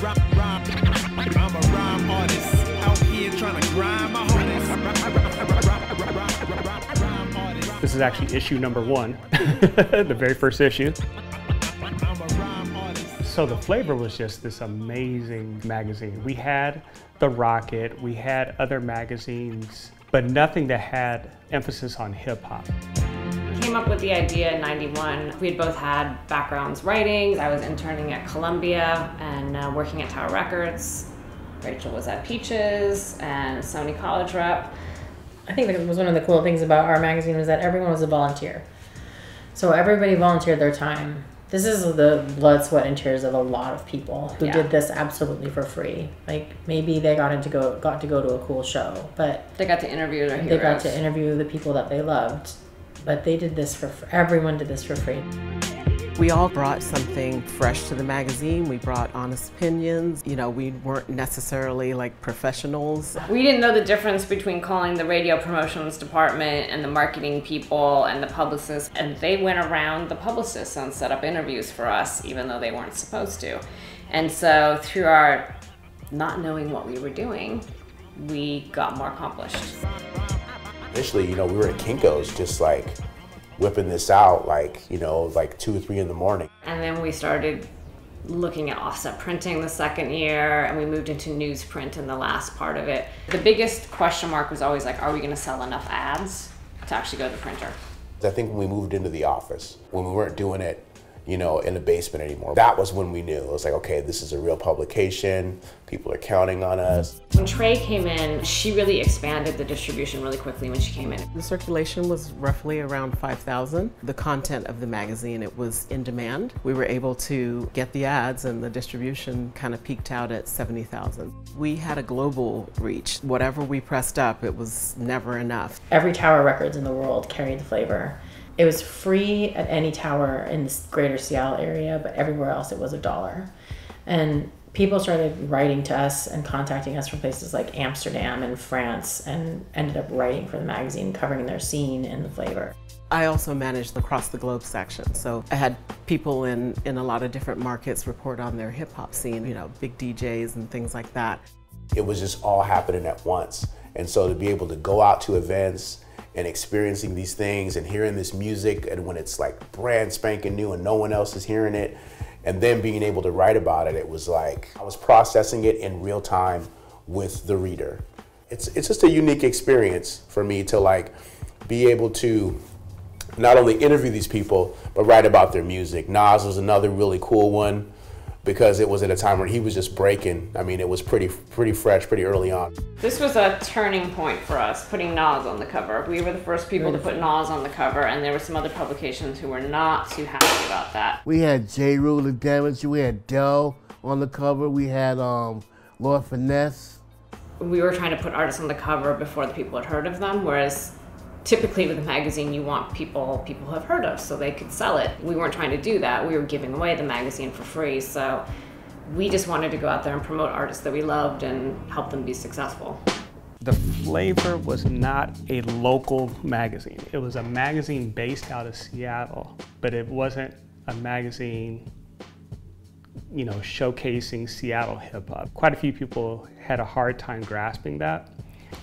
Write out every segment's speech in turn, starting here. I'm a rhyme artist out here trying to grind my hardest. This is actually issue number 1, the very first issue. So The Flavor was just this amazing magazine. We had The Rocket, we had other magazines, but nothing that had emphasis on hip hop. Came up with the idea in '91. We had both had backgrounds writing. I was interning at Columbia and working at Tower Records. Rachel was at Peaches and Sony college rep. I think that was one of the cool things about our magazine was that everyone was a volunteer. So everybody volunteered their time. This is the blood, sweat, and tears of a lot of people who did this absolutely for free. Like maybe they got to go to a cool show, but they got to interview their heroes. They got to interview the people that they loved. But they did this for free. Everyone did this for free. We all brought something fresh to the magazine. We brought honest opinions. You know, we weren't necessarily like professionals. We didn't know the difference between calling the radio promotions department and the marketing people and the publicists. And they went around the publicists and set up interviews for us, even though they weren't supposed to. And so through our not knowing what we were doing, we got more accomplished. Initially, you know, we were at Kinko's just like whipping this out like, you know, like 2 or 3 in the morning. And then we started looking at offset printing the second year, and we moved into newsprint in the last part of it. The biggest question mark was always like, are we going to sell enough ads to actually go to the printer? I think when we moved into the office, when we weren't doing it, you know, in the basement anymore, that was when we knew. It was like, okay, this is a real publication. People are counting on us. When Trey came in, she really expanded the distribution really quickly when she came in. The circulation was roughly around 5,000. The content of the magazine, it was in demand. We were able to get the ads, and the distribution kind of peaked out at 70,000. We had a global reach. Whatever we pressed up, it was never enough. Every Tower Records in the world carried The Flavor. It was free at any tower in the greater Seattle area, but everywhere else it was $1. And people started writing to us and contacting us from places like Amsterdam and France, and ended up writing for the magazine, covering their scene in The Flavor. I also managed the Across the Globe section, so I had people in a lot of different markets report on their hip hop scene, you know, big DJs and things like that. It was just all happening at once. And so to be able to go out to events and experiencing these things and hearing this music, and when it's like brand spanking new and no one else is hearing it, and then being able to write about it, it was like I was processing it in real time with the reader. It's just a unique experience for me to like be able to not only interview these people, but write about their music. Nas was another really cool one because it was at a time where he was just breaking. I mean, it was pretty fresh, pretty early on. This was a turning point for us, putting Nas on the cover. We were the first people to put Nas on the cover, and there were some other publications who were not too happy about that. We had J. Rule and Damage, we had Dell on the cover, we had Lord Finesse. We were trying to put artists on the cover before the people had heard of them, whereas typically with a magazine, you want people have heard of so they could sell it. We weren't trying to do that. We were giving away the magazine for free, so we just wanted to go out there and promote artists that we loved and help them be successful. The Flavor was not a local magazine. It was a magazine based out of Seattle, but it wasn't a magazine, you know, showcasing Seattle hip hop. Quite a few people had a hard time grasping that.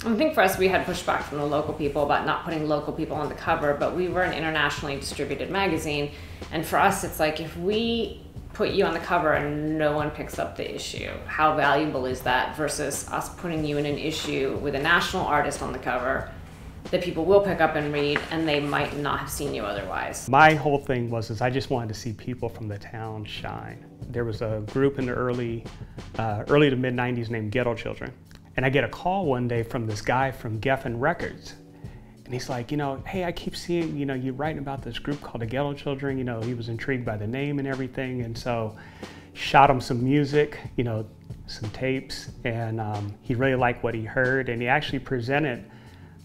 I think for us, we had pushback from the local people about not putting local people on the cover, but we were an internationally distributed magazine. And for us, it's like, if we put you on the cover and no one picks up the issue, how valuable is that versus us putting you in an issue with a national artist on the cover that people will pick up and read, and they might not have seen you otherwise. My whole thing was I just wanted to see people from the town shine. There was a group in the early to mid 90s named Ghetto Children. And I get a call one day from this guy from Geffen Records. And he's like, you know, hey, I keep seeing, you know, you writing about this group called the Ghetto Children. You know, he was intrigued by the name and everything. And so shot him some music, you know, some tapes. And he really liked what he heard. And he actually presented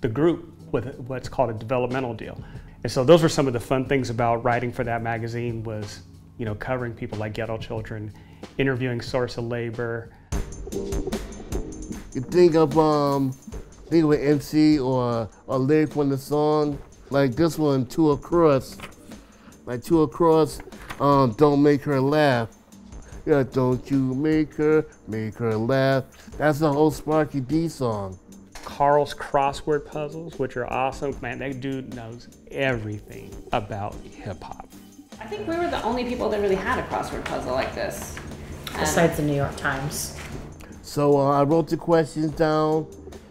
the group with what's called a developmental deal. And so those were some of the fun things about writing for that magazine was, you know, covering people like Ghetto Children, interviewing Source of Labor. You think of an MC or a lyric from the song, like this one, Two Across. Don't Make Her Laugh. Don't you make her laugh. That's the whole Sparky D song. Carl's crossword puzzles, which are awesome. Man, that dude knows everything about hip hop. I think we were the only people that really had a crossword puzzle like this. Besides the New York Times. So I wrote the questions down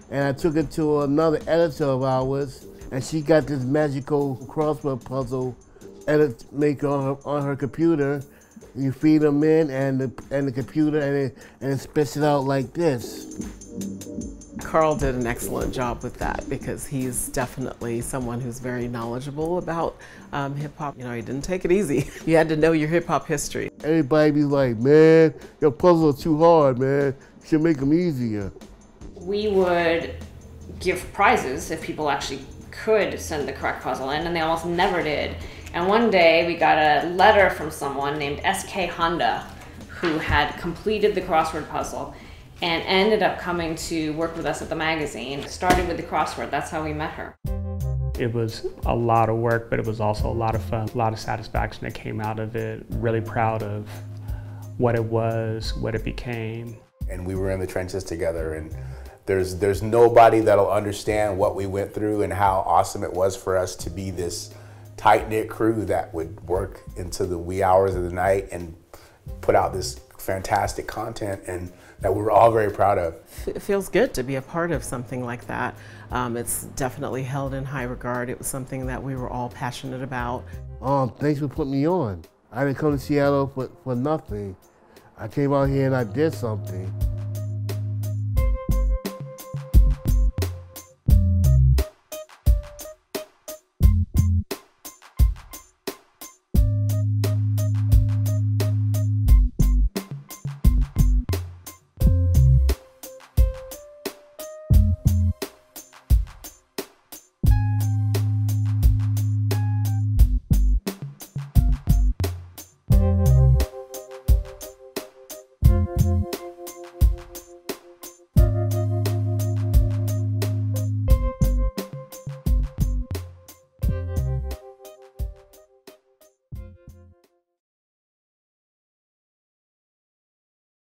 and I took it to another editor of ours, and she got this magical crossword puzzle edit maker on her computer. You feed them in and the computer and it spits it out like this. Carl did an excellent job with that because he's definitely someone who's very knowledgeable about hip hop. You know, he didn't take it easy. You had to know your hip hop history. Everybody be like, man, your puzzles are too hard, man. You should make them easier. We would give prizes if people actually could send the correct puzzle in, and they almost never did. And one day we got a letter from someone named S.K. Honda, who had completed the crossword puzzle and ended up coming to work with us at the magazine. It started with the crossword, that's how we met her. It was a lot of work, but it was also a lot of fun, a lot of satisfaction that came out of it. Really proud of what it was, what it became. And we were in the trenches together, and there's nobody that'll understand what we went through and how awesome it was for us to be this tight-knit crew that would work into the wee hours of the night and put out this fantastic content and that we're all very proud of. It feels good to be a part of something like that. It's definitely held in high regard. It was something that we were all passionate about. Thanks for putting me on. I didn't come to Seattle for nothing. I came out here and I did something.